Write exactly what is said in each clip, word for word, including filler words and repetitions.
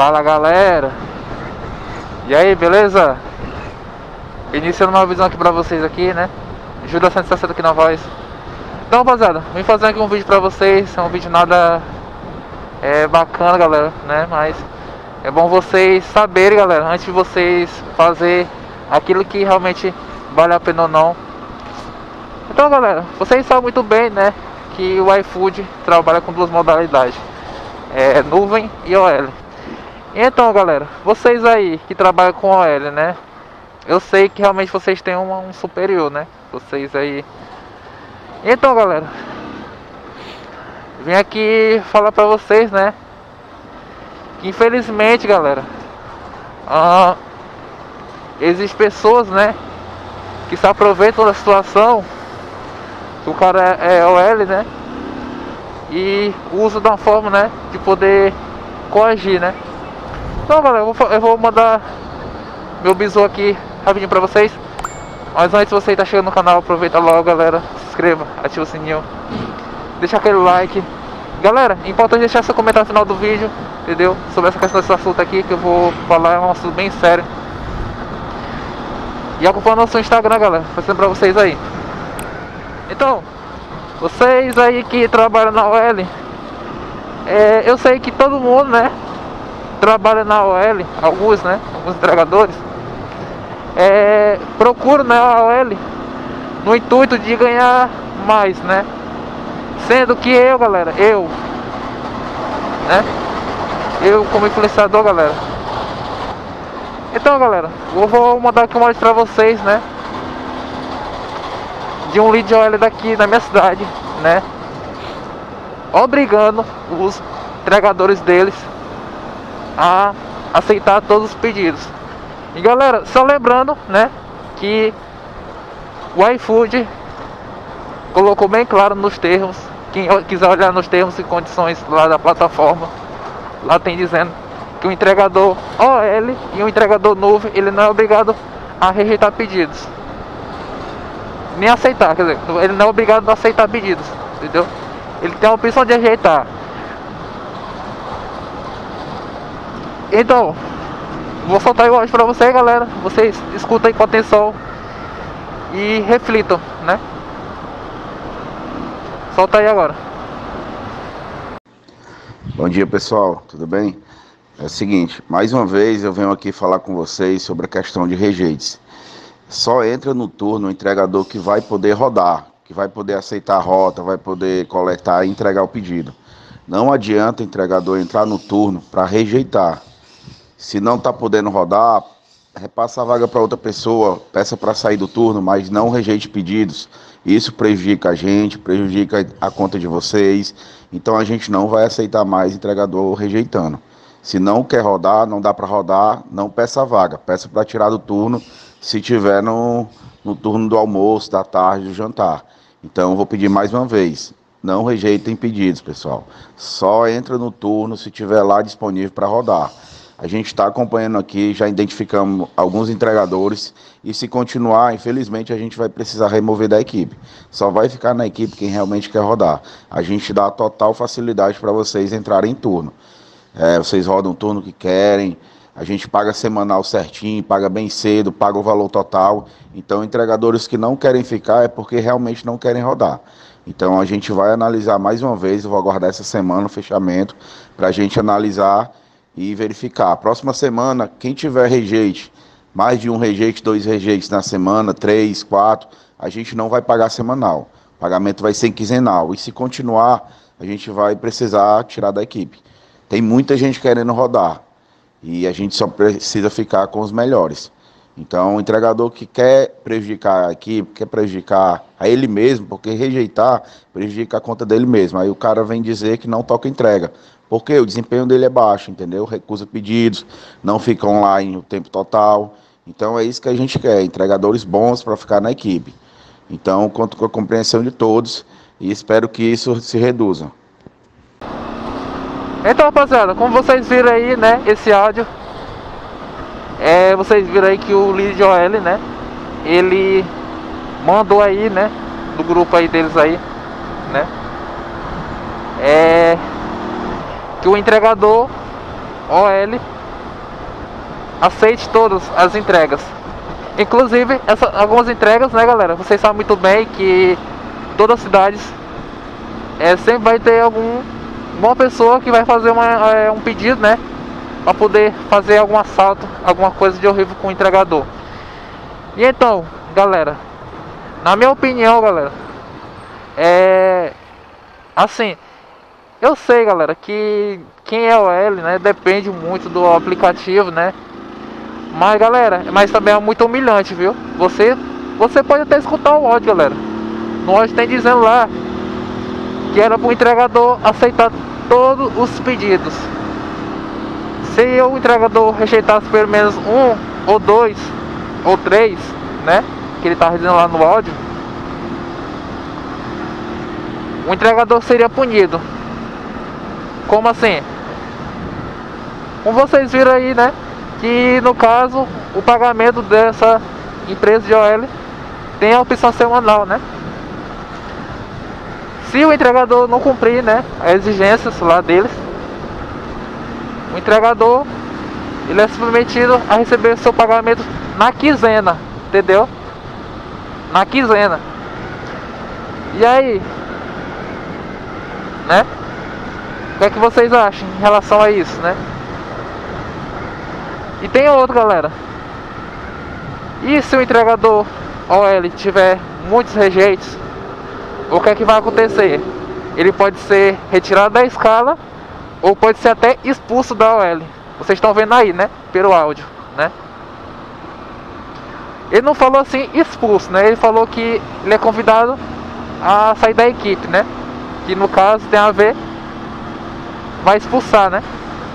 Fala galera, e aí, beleza? Iniciando uma visão aqui pra vocês aqui, né? Julio da cento e sessenta aqui na voz. Então rapaziada, vim fazer aqui um vídeo pra vocês. É um vídeo nada é, bacana galera, né? Mas é bom vocês saberem galera, antes de vocês fazer aquilo que realmente vale a pena ou não. Então galera, vocês sabem muito bem, né, que o iFood trabalha com duas modalidades, é, nuvem e O L. Então galera, vocês aí que trabalham com O L, né, eu sei que realmente vocês têm um, um superior, né, vocês aí. Então galera, vim aqui falar pra vocês, né, que infelizmente galera, ah, existem pessoas, né, que se aproveitam da situação que o cara é, é O L, né, e usa da forma, né, de poder coagir, né. Então galera, eu vou, eu vou mandar meu bizu aqui rapidinho pra vocês. Mas antes, se você tá chegando no canal, aproveita logo galera, se inscreva, ativa o sininho, deixa aquele like. Galera, é importante deixar seu comentário no final do vídeo, entendeu? Sobre essa questão desse assunto aqui que eu vou falar, é um assunto bem sério. E acompanha nosso Instagram galera, fazendo pra vocês aí. Então, vocês aí que trabalham na O L, é, eu sei que todo mundo, né, trabalha na O L, alguns, né, alguns entregadores, é, procuram, né, a O L no intuito de ganhar mais, né, sendo que eu, galera, eu, né, eu como influenciador, galera. Então, galera, eu vou mandar aqui uma lista pra vocês, né, de um lead de O L daqui, da minha cidade, né, obrigando os entregadores deles a aceitar todos os pedidos. E galera, só lembrando, né, que o iFood colocou bem claro nos termos, quem quiser olhar nos termos e condições lá da plataforma, lá tem dizendo que o entregador O L e o entregador nuvem, ele não é obrigado a rejeitar pedidos, nem aceitar, quer dizer, ele não é obrigado a aceitar pedidos, entendeu? Ele tem a opção de rejeitar. Então, vou soltar o áudio pra vocês, galera. Vocês escutem com atenção e reflitam, né? Solta aí agora. Bom dia, pessoal. Tudo bem? É o seguinte, mais uma vez eu venho aqui falar com vocês sobre a questão de rejeites. Só entra no turno o entregador que vai poder rodar, que vai poder aceitar a rota, vai poder coletar e entregar o pedido. Não adianta o entregador entrar no turno para rejeitar. Se não está podendo rodar, repassa a vaga para outra pessoa, peça para sair do turno, mas não rejeite pedidos. Isso prejudica a gente, prejudica a conta de vocês. Então a gente não vai aceitar mais entregador rejeitando. Se não quer rodar, não dá para rodar, não peça a vaga. Peça para tirar do turno, se tiver no, no turno do almoço, da tarde, do jantar. Então vou pedir mais uma vez. Não rejeitem pedidos, pessoal. Só entra no turno se tiver lá disponível para rodar. A gente está acompanhando aqui, já identificamos alguns entregadores e se continuar, infelizmente, a gente vai precisar remover da equipe. Só vai ficar na equipe quem realmente quer rodar. A gente dá total facilidade para vocês entrarem em turno. É, vocês rodam o turno que querem, a gente paga semanal certinho, paga bem cedo, paga o valor total. Então, entregadores que não querem ficar é porque realmente não querem rodar. Então a gente vai analisar mais uma vez, eu vou aguardar essa semana o fechamento para a gente analisar e verificar. Próxima semana, quem tiver rejeite, mais de um rejeite, dois rejeites na semana, três, quatro, a gente não vai pagar semanal. O pagamento vai ser quinzenal e se continuar, a gente vai precisar tirar da equipe. Tem muita gente querendo rodar e a gente só precisa ficar com os melhores. Então, o entregador que quer prejudicar a equipe, quer prejudicar a ele mesmo, porque rejeitar prejudica a conta dele mesmo. Aí o cara vem dizer que não toca entrega, porque o desempenho dele é baixo, entendeu? Recusa pedidos, não fica online o tempo total. Então, é isso que a gente quer, entregadores bons para ficar na equipe. Então, conto com a compreensão de todos e espero que isso se reduza. Então, rapaziada, como vocês viram aí, né, esse áudio, É, vocês viram aí que o lead O L, né, ele mandou aí, né, do grupo aí deles aí, né, é, que o entregador O L, aceite todas as entregas. Inclusive, essa, algumas entregas, né, galera? Vocês sabem muito bem que todas as cidades é, sempre vai ter algum, uma pessoa que vai fazer uma, é, um pedido, né? Para poder fazer algum assalto, alguma coisa de horrível com o entregador. E então, galera, na minha opinião, galera, é assim, eu sei, galera, que quem é O L, né, depende muito do aplicativo, né? Mas, galera, mas também é muito humilhante, viu? Você, você pode até escutar o ódio, galera. No ódio tem dizendo lá que era para o entregador aceitar todos os pedidos. Se o entregador rejeitasse pelo menos um, ou dois, ou três, né, que ele estava dizendo lá no áudio, o entregador seria punido. Como assim? Como vocês viram aí, né, que no caso o pagamento dessa empresa de O L tem a opção semanal, né? Se o entregador não cumprir, né, as exigências lá deles, o entregador, ele é submetido a receber seu pagamento na quinzena, entendeu? Na quinzena. E aí, né? O que é que vocês acham em relação a isso, né? E tem outro, galera. E se o entregador O L tiver muitos rejeitos, o que é que vai acontecer? Ele pode ser retirado da escala, ou pode ser até expulso da O L. Vocês estão vendo aí, né? Pelo áudio, né? Ele não falou assim expulso, né? Ele falou que ele é convidado a sair da equipe, né? Que no caso tem a ver, vai expulsar, né,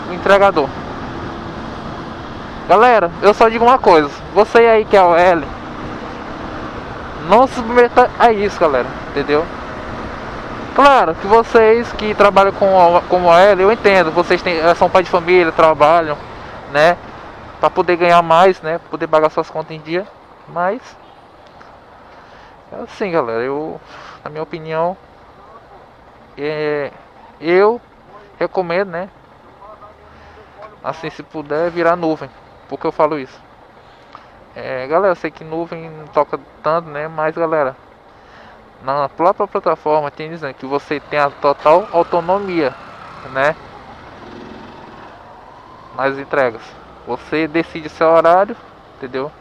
o entregador. Galera, eu só digo uma coisa. Você aí que é O L, não se submeta a isso, galera. Entendeu? Claro que vocês que trabalham com, como O L, eu entendo, vocês têm, são pai de família, trabalham, né, para poder ganhar mais, né, pra poder pagar suas contas em dia. Mas é assim, galera, eu, na minha opinião, é, eu recomendo, né, assim, se puder, virar nuvem. Por que eu falo isso? É, galera, eu sei que nuvem não toca tanto, né, mas, galera, na própria plataforma tem dizendo que você tem a total autonomia, né, nas entregas. Você decide seu horário, entendeu?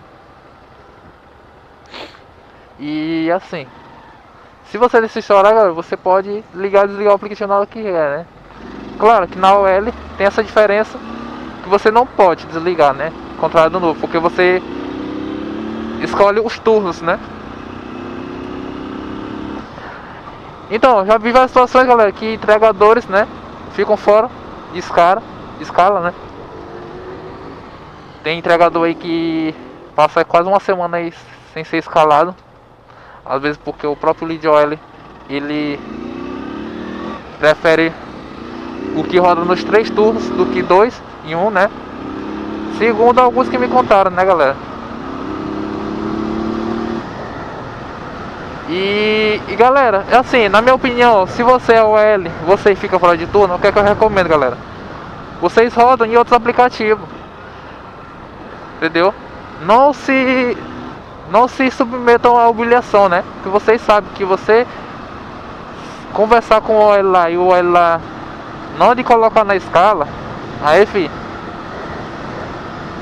E assim, se você decidir seu horário, galera, você pode ligar e desligar o aplicativo na hora que é, né? Claro que na O L tem essa diferença que você não pode desligar, né? Ao contrário do novo, porque você escolhe os turnos, né? Então, já vi várias situações, galera, que entregadores, né, ficam fora de escala, de escala, né? Tem entregador aí que passa quase uma semana aí sem ser escalado. Às vezes porque o próprio lead O L, ele prefere o que roda nos três turnos do que dois em um, né? Segundo alguns que me contaram, né, galera? E, e galera, assim, na minha opinião, se você é O L, você fica fora de turno, o que é que eu recomendo, galera? Vocês rodam em outros aplicativos, entendeu? Não se, não se submetam à humilhação, né? Porque vocês sabem que você conversar com o O L lá e o O L lá não de colocar na escala, aí, fi,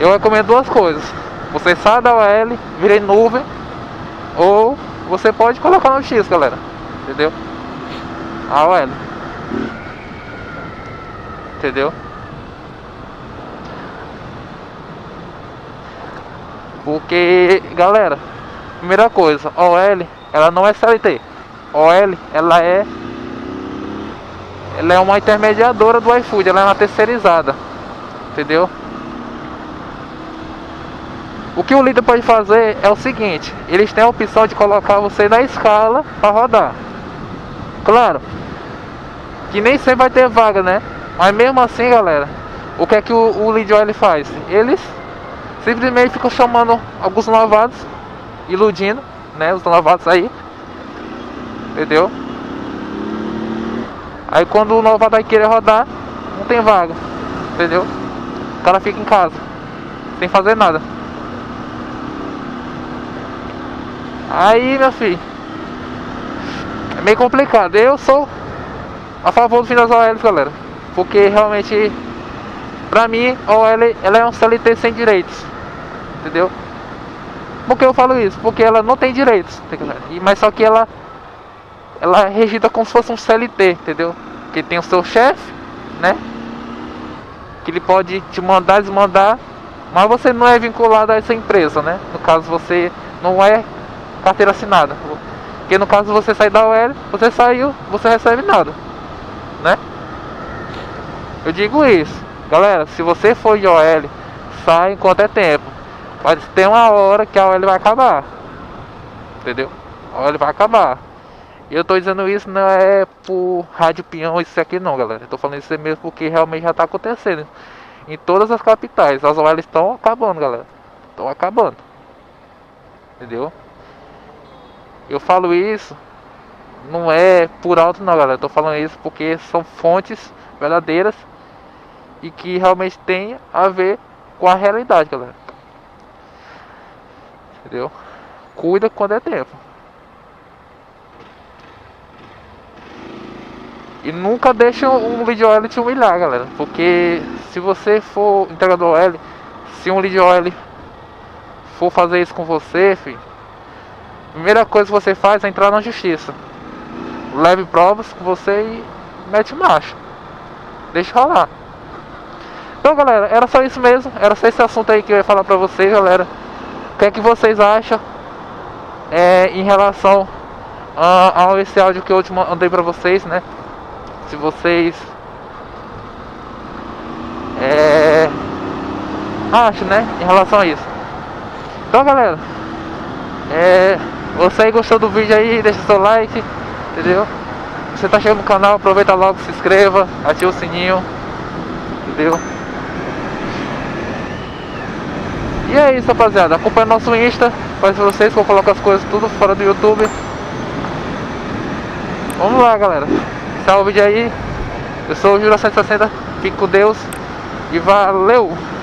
eu recomendo duas coisas: você sai da O L, vira em nuvem, ou você pode colocar no X, galera. Entendeu? A O L. Entendeu? Porque, galera, primeira coisa, a O L, ela não é C L T. A O L, ela é... Ela é uma intermediadora do iFood. Ela é uma terceirizada. Entendeu? O que o líder pode fazer é o seguinte: eles têm a opção de colocar você na escala para rodar. Claro que nem sempre vai ter vaga, né? Mas mesmo assim, galera, o que é que o, o lead O L faz? Eles simplesmente ficam chamando alguns novatos, iludindo, né, os novatos aí, entendeu? Aí quando o novato vai querer rodar, não tem vaga, entendeu? O cara fica em casa, sem fazer nada. Aí, meu filho, é meio complicado. Eu sou a favor do fim das O Ls, galera, porque realmente, pra mim, a O L ela é um C L T sem direitos, entendeu? Por que eu falo isso? Porque ela não tem direitos, mas só que ela ela é regida como se fosse um C L T, entendeu? Que tem o seu chefe, né? Que ele pode te mandar, desmandar, mas você não é vinculado a essa empresa, né? No caso, você não é carteira assinada. Porque no caso, você sai da O L, você saiu, você recebe nada, né? Eu digo isso. Galera, se você for de O L, sai enquanto é tempo. Mas tem uma hora que a O L vai acabar, entendeu? A O L vai acabar. Eu tô dizendo isso não é por rádio peão isso aqui não, galera. Eu tô falando isso mesmo porque realmente já tá acontecendo em todas as capitais. As O Ls estão acabando, galera. Estão acabando. Entendeu? Eu falo isso, não é por alto não, galera. Eu tô falando isso porque são fontes verdadeiras e que realmente tem a ver com a realidade, galera. Entendeu? Cuida quando é tempo. E nunca deixa um lead O L te humilhar, galera. Porque se você for entregador O L, se um lead O L for fazer isso com você, filho, a primeira coisa que você faz é entrar na justiça. Leve provas com você e mete marcha. Deixa rolar. Então, galera, era só isso mesmo. Era só esse assunto aí que eu ia falar pra vocês, galera. O que é que vocês acham é, em relação a, a esse áudio que eu te mandei pra vocês, né? Se vocês é, acham, né, em relação a isso. Então, galera, é, você aí gostou do vídeo aí, deixa seu like, entendeu? Você tá chegando no canal, aproveita logo, se inscreva, ativa o sininho, entendeu? E é isso, rapaziada, acompanha nosso Insta, faz pra vocês que eu coloco as coisas tudo fora do YouTube. Vamos lá, galera. Salve o vídeo aí, eu sou o Julio da cento e sessenta, fique com Deus e valeu!